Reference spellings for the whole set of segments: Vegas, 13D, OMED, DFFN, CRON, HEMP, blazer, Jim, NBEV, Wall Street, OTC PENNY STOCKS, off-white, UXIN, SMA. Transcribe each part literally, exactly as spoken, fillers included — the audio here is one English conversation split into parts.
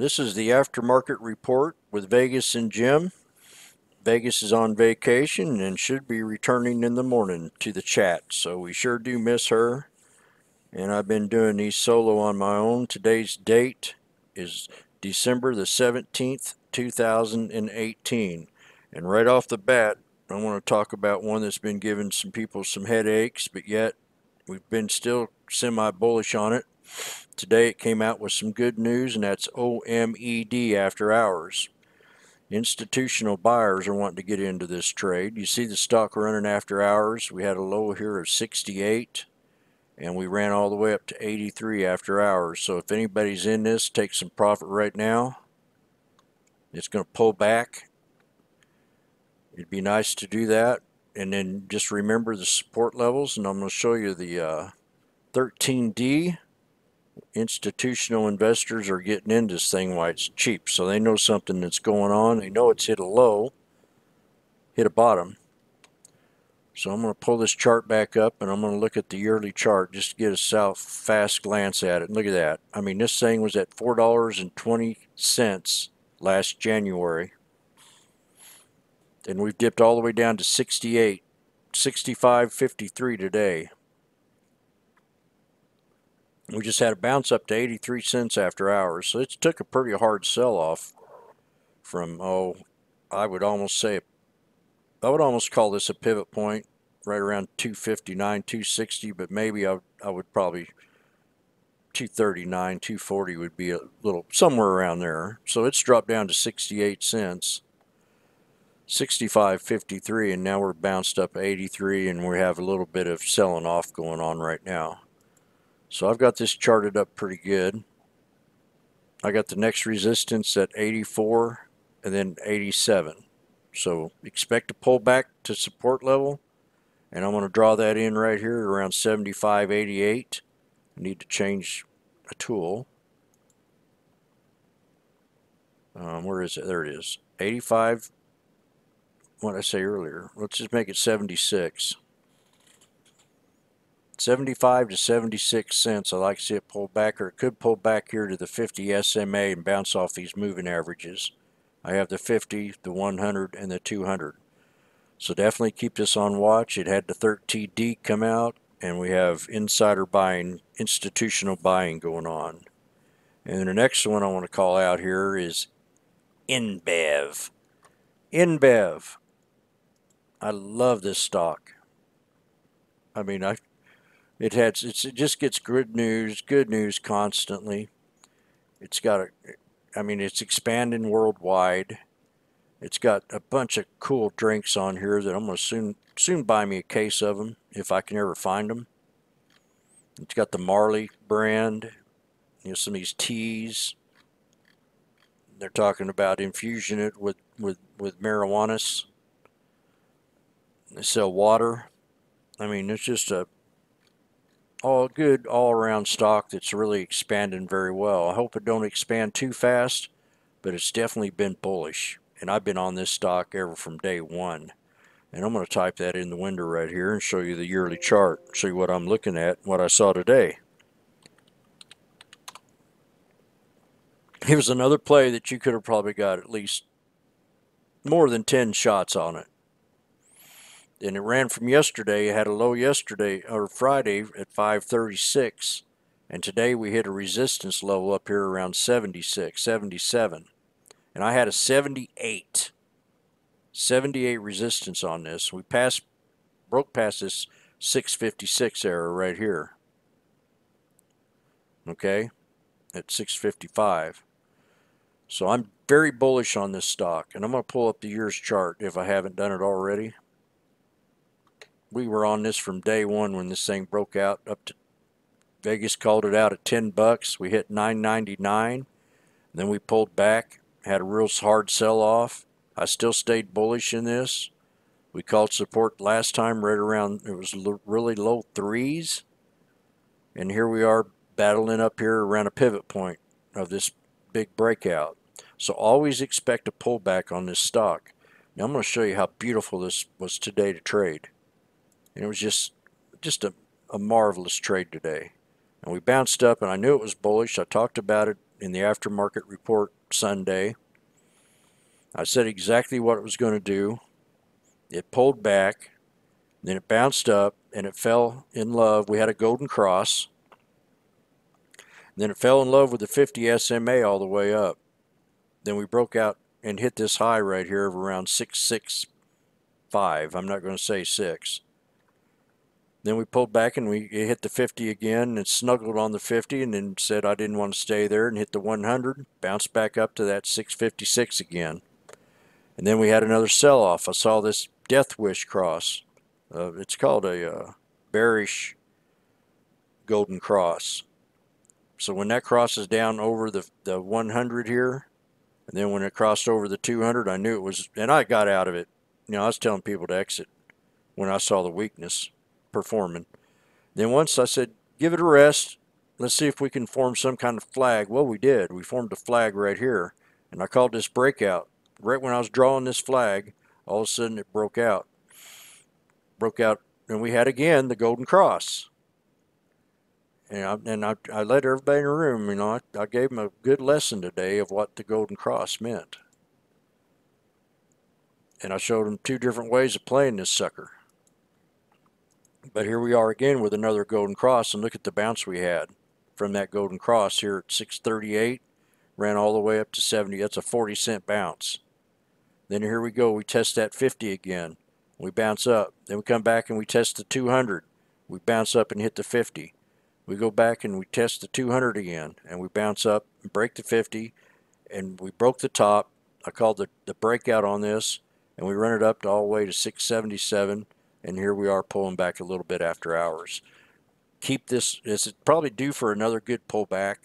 This is the aftermarket report with Vegas and Jim. Vegas is on vacation and should be returning in the morning to the chat, so we sure do miss her. And I've been doing these solo on my own. Today's date is December the seventeenth, two thousand eighteen. And right off the bat, I want to talk about one that's been giving some people some headaches, but yet we've been still semi-bullish on it. Today it came out with some good news, and that's O M E D after hours. Institutional buyers are wanting to get into this trade. You see the stock running after hours. We had a low here of sixty-eight, and we ran all the way up to eighty-three after hours. So if anybody's in this, take some profit right now. It's going to pull back. It'd be nice to do that. And then just remember the support levels, and I'm going to show you the uh, thirteen D. Institutional investors are getting into this thing while it's cheap, so they know something that's going on. They know it's hit a low, hit a bottom. So I'm going to pull this chart back up, and I'm going to look at the yearly chart just to get a fast glance at it. And look at that. I mean, this thing was at four dollars and twenty cents last January, and we've dipped all the way down to sixty-eight, sixty-five fifty-three today. We just had a bounce up to eighty-three cents after hours, so it took a pretty hard sell-off from, oh, I would almost say, I would almost call this a pivot point, right around two fifty-nine, two sixty, but maybe I, I would probably, two thirty-nine, two forty would be a little, somewhere around there. So it's dropped down to sixty-eight cents, sixty-five fifty-three, and now we're bounced up eighty-three, and we have a little bit of selling off going on right now. So I've got this charted up pretty good. I got the next resistance at eighty-four and then eighty-seven. So expect to pull back to support level. And I'm going to draw that in right here around seventy-five eighty-eight. I need to change a tool. Um, where is it? There it is. eighty-five. What did I say earlier? Let's just make it seventy-six. seventy-five to seventy-six cents. I like to see it pull back, or it could pull back here to the fifty S M A and bounce off these moving averages. I have the fifty, the one hundred, and the two hundred. So definitely keep this on watch. It had the thirteen D come out, and we have insider buying, institutional buying going on. And the next one I want to call out here is N B E V. N B E V. I love this stock. I mean, I It has. It's, it just gets good news, good news constantly. It's got a. I mean, it's expanding worldwide. It's got a bunch of cool drinks on here that I'm gonna soon soon buy me a case of them if I can ever find them. It's got the Marley brand. You know, some of these teas. They're talking about infusing it with with with marijuanas. They sell water. I mean, it's just a. all good all-around stock that's really expanding very well. I hope it don't expand too fast, but it's definitely been bullish, and I've been on this stock ever from day one. And I'm going to type that in the window right here and show you the yearly chart, show you what I'm looking at, what I saw today. Here's another play that you could have probably got at least more than ten shots on it. And it ran from yesterday. It had a low yesterday, or Friday, at five thirty-six. And today we hit a resistance level up here around seventy-six, seventy-seven. And I had a seventy-eight, seventy-eight resistance on this. We passed, broke past this six fifty-six error right here. Okay? At six fifty-five. So I'm very bullish on this stock. And I'm going to pull up the year's chart if I haven't done it already. We were on this from day one when this thing broke out up to Vegas, called it out at ten bucks. We hit nine ninety-nine. Then we pulled back, had a real hard sell-off. I still stayed bullish in this. We called support last time right around, it was really low threes. And here we are battling up here around a pivot point of this big breakout. So always expect a pullback on this stock. Now I'm going to show you how beautiful this was today to trade. And it was just just a, a marvelous trade today. And we bounced up, and I knew it was bullish. I talked about it in the aftermarket report Sunday. I said exactly what it was going to do. It pulled back, then it bounced up, and it fell in love. We had a golden cross. Then it fell in love with the fifty S M A all the way up. Then we broke out and hit this high right here of around six sixty-five. I'm not going to say six. Then we pulled back and we hit the fifty again and snuggled on the fifty, and then said I didn't want to stay there, and hit the one hundred, bounced back up to that six fifty-six again. And then we had another sell-off. I saw this death wish cross. Uh, it's called a uh, bearish golden cross. So when that crosses down over the, the one hundred here, and then when it crossed over the two hundred, I knew it was, and I got out of it. You know, I was telling people to exit when I saw the weakness performing. Then once I said, give it a rest. Let's see if we can form some kind of flag. Well, we did. We formed a flag right here. And I called this breakout. Right when I was drawing this flag, all of a sudden it broke out. Broke out. And we had again the golden cross. And I, and I, I let everybody in the room, you know, I, I gave them a good lesson today of what the golden cross meant. And I showed them two different ways of playing this sucker. But here we are again with another golden cross, and look at the bounce we had from that golden cross here at six thirty-eight, ran all the way up to seventy. That's a forty cent bounce. Then here we go, we test that fifty again, we bounce up. Then we come back and we test the two hundred, we bounce up and hit the fifty. We go back and we test the two hundred again, and we bounce up and break the fifty, and we broke the top. I called the, the breakout on this, and we run it up to all the way to six seventy-seven. And here we are pulling back a little bit after hours. Keep this, it's probably due for another good pullback.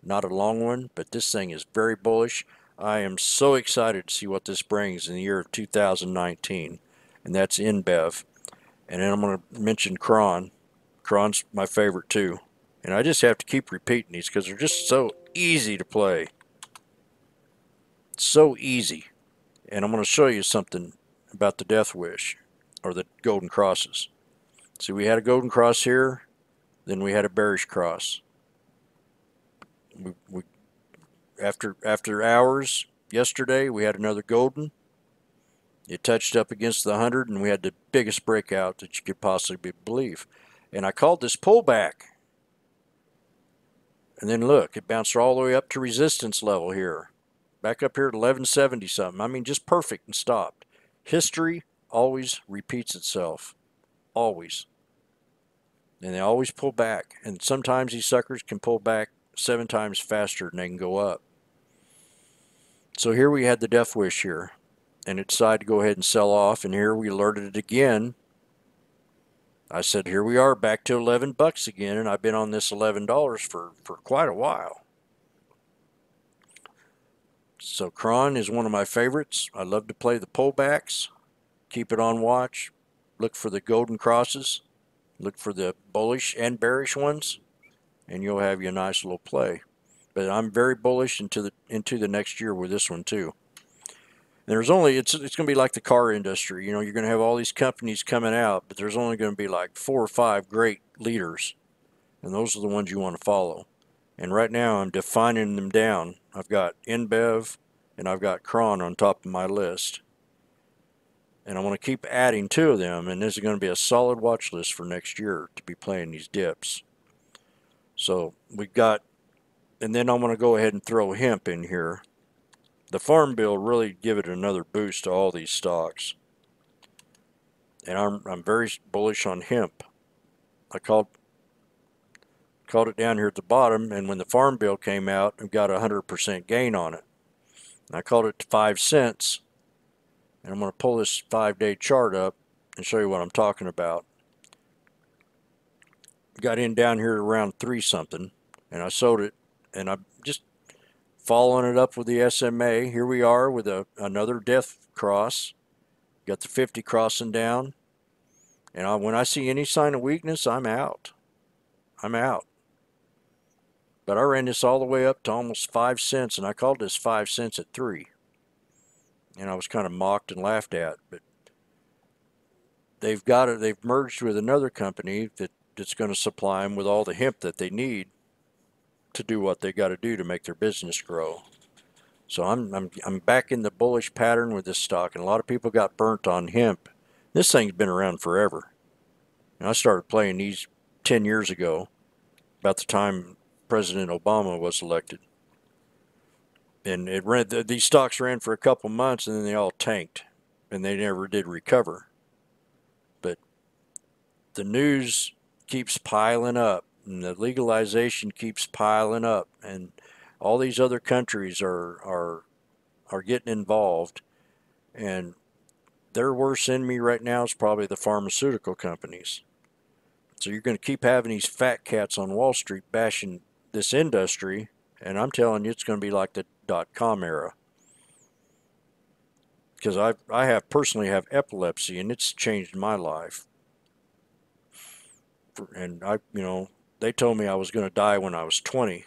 Not a long one, but this thing is very bullish. I am so excited to see what this brings in the year of two thousand nineteen. And that's N B E V. And then I'm going to mention CRON. CRON's my favorite too. And I just have to keep repeating these because they're just so easy to play. So easy. And I'm going to show you something about the death wish, or the golden crosses. See, we had a golden cross here, then we had a bearish cross. We, we, after, after hours yesterday, we had another golden. It touched up against the one hundred, and we had the biggest breakout that you could possibly believe. And I called this pullback. And then look, it bounced all the way up to resistance level here. Back up here at eleven seventy something. I mean, just perfect, and stopped. History always repeats itself, always, and they always pull back, and sometimes these suckers can pull back seven times faster than they can go up. So here we had the death wish here, and it decided to go ahead and sell off, and here we alerted it again. I said, here we are back to eleven bucks again, and I've been on this eleven dollars for for quite a while. So CRON is one of my favorites. I love to play the pullbacks. Keep it on watch. Look for the golden crosses. Look for the bullish and bearish ones, and you'll have your nice little play. But I'm very bullish into the into the next year with this one too. And there's only it's it's going to be like the car industry. You know, you're going to have all these companies coming out, but there's only going to be like four or five great leaders, and those are the ones you want to follow. And right now, I'm defining them down. I've got N B E V and I've got CRON on top of my list. And I want to keep adding two of them, and this is going to be a solid watch list for next year to be playing these dips. So we've got, and then I'm going to go ahead and throw hemp in here. The farm bill really give it another boost to all these stocks. And I'm, I'm very bullish on hemp. I called, called it down here at the bottom, and when the farm bill came out, I've got a one hundred percent gain on it. And I called it five cents. And I'm going to pull this five-day chart up and show you what I'm talking about. Got in down here around three something, and I sold it, and I'm just following it up with the S M A. Here we are with a, another death cross. Got the fifty crossing down, and I, when I see any sign of weakness, I'm out. I'm out. But I ran this all the way up to almost five cents, and I called this five cents at three. And I was kind of mocked and laughed at, but they've got it. They've merged with another company that, that's going to supply them with all the hemp that they need to do what they got to do to make their business grow. So I'm, I'm, I'm back in the bullish pattern with this stock, and a lot of people got burnt on hemp. This thing's been around forever. And I started playing these ten years ago, about the time President Obama was elected. And it ran, th these stocks ran for a couple months, and then they all tanked, and they never did recover. But the news keeps piling up, and the legalization keeps piling up, and all these other countries are are are getting involved, and their worst enemy right now is probably the pharmaceutical companies. So you're going to keep having these fat cats on Wall Street bashing this industry, and I'm telling you, it's going to be like the dot-com era. Because I I have personally have epilepsy, and it's changed my life. For, and I you know they told me I was going to die when I was twenty.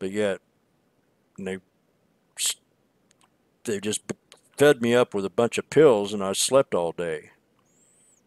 But yet, they they just fed me up with a bunch of pills, and I slept all day.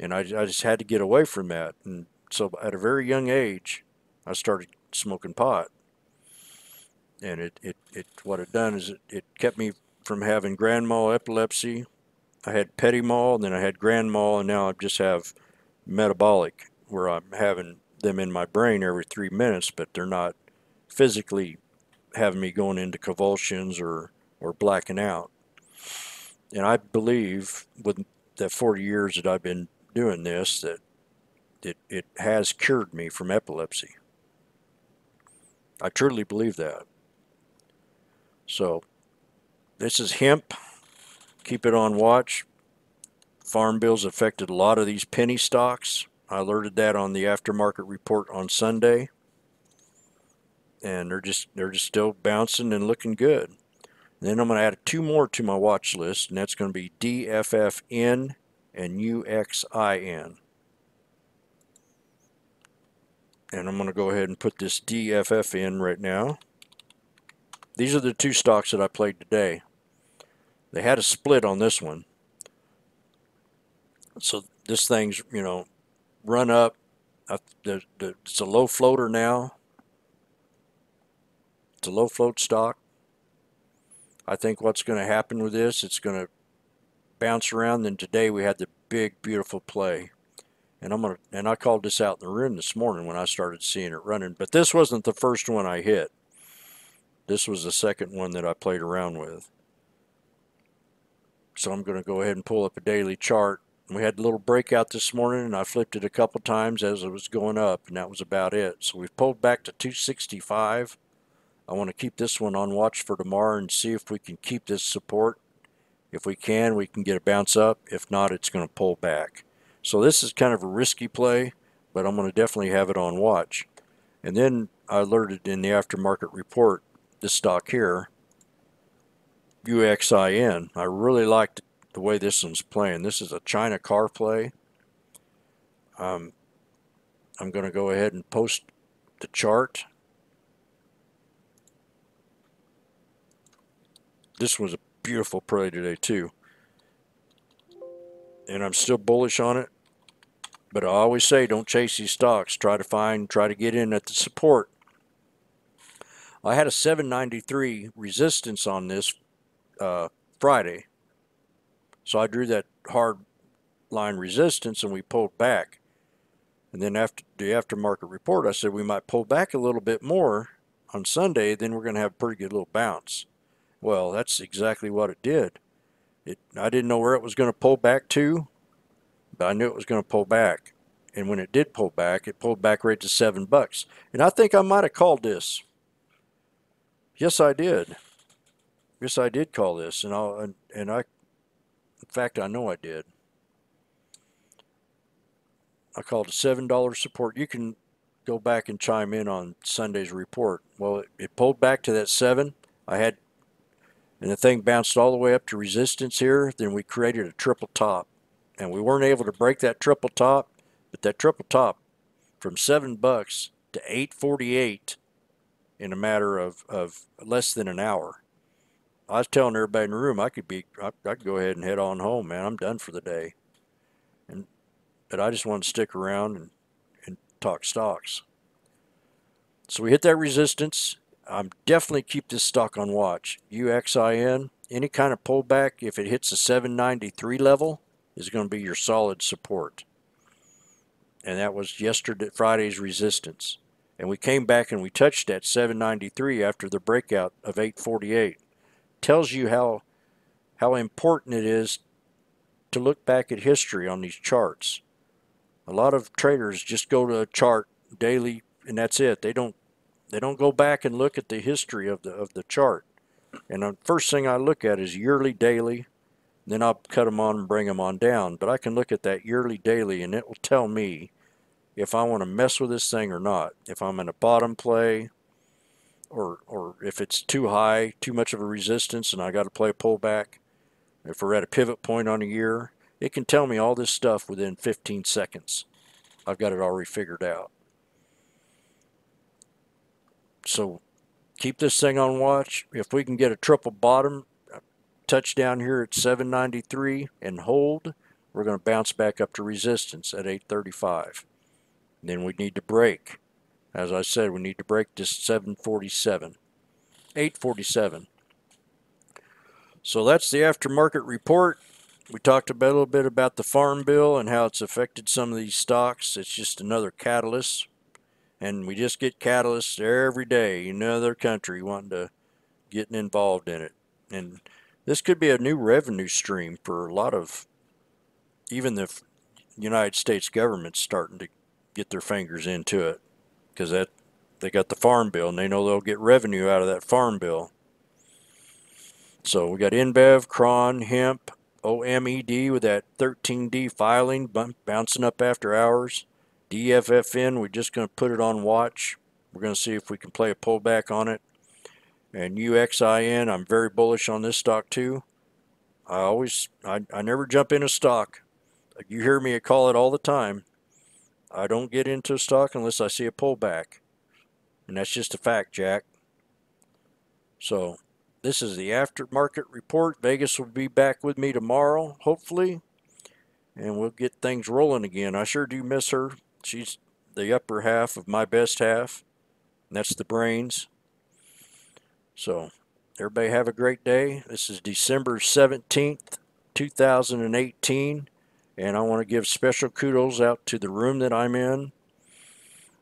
And I, I just had to get away from that. And so at a very young age, I started smoking pot. And it, it, it what it done is it, it kept me from having grand mal epilepsy. I had petit mal, and then I had grand mal, and now I just have metabolic, where I'm having them in my brain every three minutes, but they're not physically having me going into convulsions or or blacking out. And I believe with the forty years that I've been doing this that it, it has cured me from epilepsy. I truly believe that. So this is hemp. Keep it on watch. Farm bills affected a lot of these penny stocks. I alerted that on the aftermarket report on Sunday. And they're just they're just still bouncing and looking good. And then I'm going to add two more to my watch list, and that's going to be D F F N and U X I N. And I'm going to go ahead and put this D F F N right now. These are the two stocks that I played today. They had a split on this one, so this thing's you know run up. I, the, the, it's a low floater now. It's a low float stock. I think what's going to happen with this, it's going to bounce around. And today we had the big, beautiful play. And I'm gonna and I called this out in the room this morning when I started seeing it running. But this wasn't the first one I hit. This was the second one that I played around with. So I'm going to go ahead and pull up a daily chart. We had a little breakout this morning, and I flipped it a couple times as it was going up, and that was about it. So we've pulled back to two sixty-five. I want to keep this one on watch for tomorrow and see if we can keep this support. If we can, we can get a bounce up. If not, it's going to pull back. So this is kind of a risky play, but I'm going to definitely have it on watch. And then I alerted in the aftermarket report, this stock here, U X I N. I really liked the way this one's playing. This is a China car play. Um, I'm going to go ahead and post the chart. This was a beautiful play today too, and I'm still bullish on it. But I always say, don't chase these stocks. Try to find, try to get in at the support. I had a seven ninety-three resistance on this uh, Friday, so I drew that hard line resistance, and we pulled back. And then after the aftermarket report, I said we might pull back a little bit more on Sunday. Then we're going to have a pretty good little bounce. Well, that's exactly what it did. It, I didn't know where it was going to pull back to, but I knew it was going to pull back. And when it did pull back, it pulled back right to seven bucks. And I think I might have called this. Yes, I did. Yes, I did call this. And, I'll, and, and I, in fact, I know I did. I called a seven dollar support. You can go back and chime in on Sunday's report. Well, it, it pulled back to that seven. I had... And the thing bounced all the way up to resistance here. Then we created a triple top. And we weren't able to break that triple top. But that triple top from seven bucks to eight forty-eight in a matter of, of less than an hour. I was telling everybody in the room, I could be, I, I could go ahead and head on home, man. I'm done for the day. And But I just wanted to stick around and, and talk stocks. So we hit that resistance. I'm definitely keep this stock on watch. U X I N, any kind of pullback, if it hits the seven ninety-three level, is going to be your solid support. And that was yesterday, Friday's resistance. And we came back and we touched that seven ninety-three after the breakout of eight forty-eight. Tells you how how important it is to look back at history on these charts. A lot of traders just go to a chart daily and that's it. They don't They don't go back and look at the history of the of the chart. And the first thing I look at is yearly, daily. Then I'll cut them on and bring them on down. But I can look at that yearly, daily, and it will tell me if I want to mess with this thing or not. If I'm in a bottom play, or or if it's too high, too much of a resistance, and I got to play a pullback. If we're at a pivot point on a year, it can tell me all this stuff within fifteen seconds. I've got it already figured out. So keep this thing on watch. If we can get a triple bottom touchdown here at seven ninety-three and hold, we're going to bounce back up to resistance at eight thirty-five. And then we need to break. As I said, we need to break this seven forty-seven, eight forty-seven. So that's the aftermarket report. We talked about a little bit about the farm bill and how it's affected some of these stocks. It's just another catalyst. And we just get catalysts every day, another country wanting to get involved in it. And this could be a new revenue stream for a lot of, even the United States government's starting to get their fingers into it. Because that they got the farm bill and they know they'll get revenue out of that farm bill. So we got N B E V, C R O N, hemp, O M E D with that thirteen D filing bouncing up after hours. D F F N, we're just going to put it on watch. We're going to see if we can play a pullback on it. And U X I N, I'm very bullish on this stock too. I always, I, I never jump in a stock. You hear me call it all the time. I don't get into a stock unless I see a pullback. And that's just a fact, Jack. So this is the aftermarket report. Vegas will be back with me tomorrow, hopefully. And we'll get things rolling again. I sure do miss her. She's the upper half of my best half. And that's the brains. So, everybody have a great day. This is December seventeenth, two thousand eighteen. And I want to give special kudos out to the room that I'm in.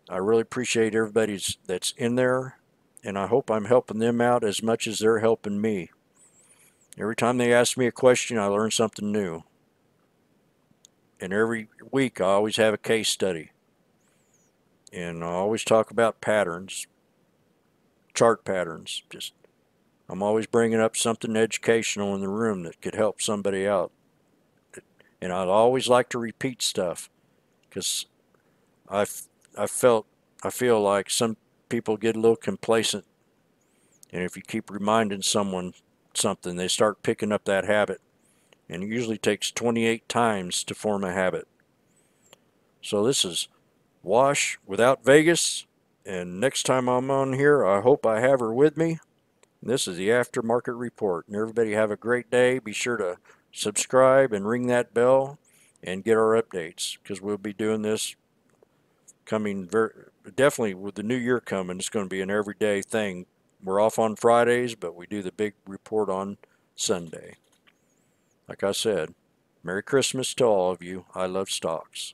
I really appreciate everybody that's in there. And I hope I'm helping them out as much as they're helping me. Every time they ask me a question, I learn something new. And every week I always have a case study. And I always talk about patterns, chart patterns. Just, I'm always bringing up something educational in the room that could help somebody out. And I'd always like to repeat stuff because I I felt I feel like some people get a little complacent. And if you keep reminding someone something, they start picking up that habit. And it usually takes twenty-eight times to form a habit. So this is Wash without Vegas. And next time I'm on here, I hope I have her with me. And this is the Aftermarket Report. And everybody have a great day. Be sure to subscribe and ring that bell and get our updates. Because we'll be doing this coming very, definitely with the new year coming. It's going to be an everyday thing. We're off on Fridays, but we do the big report on Sunday. Like I said, Merry Christmas to all of you. I love stocks.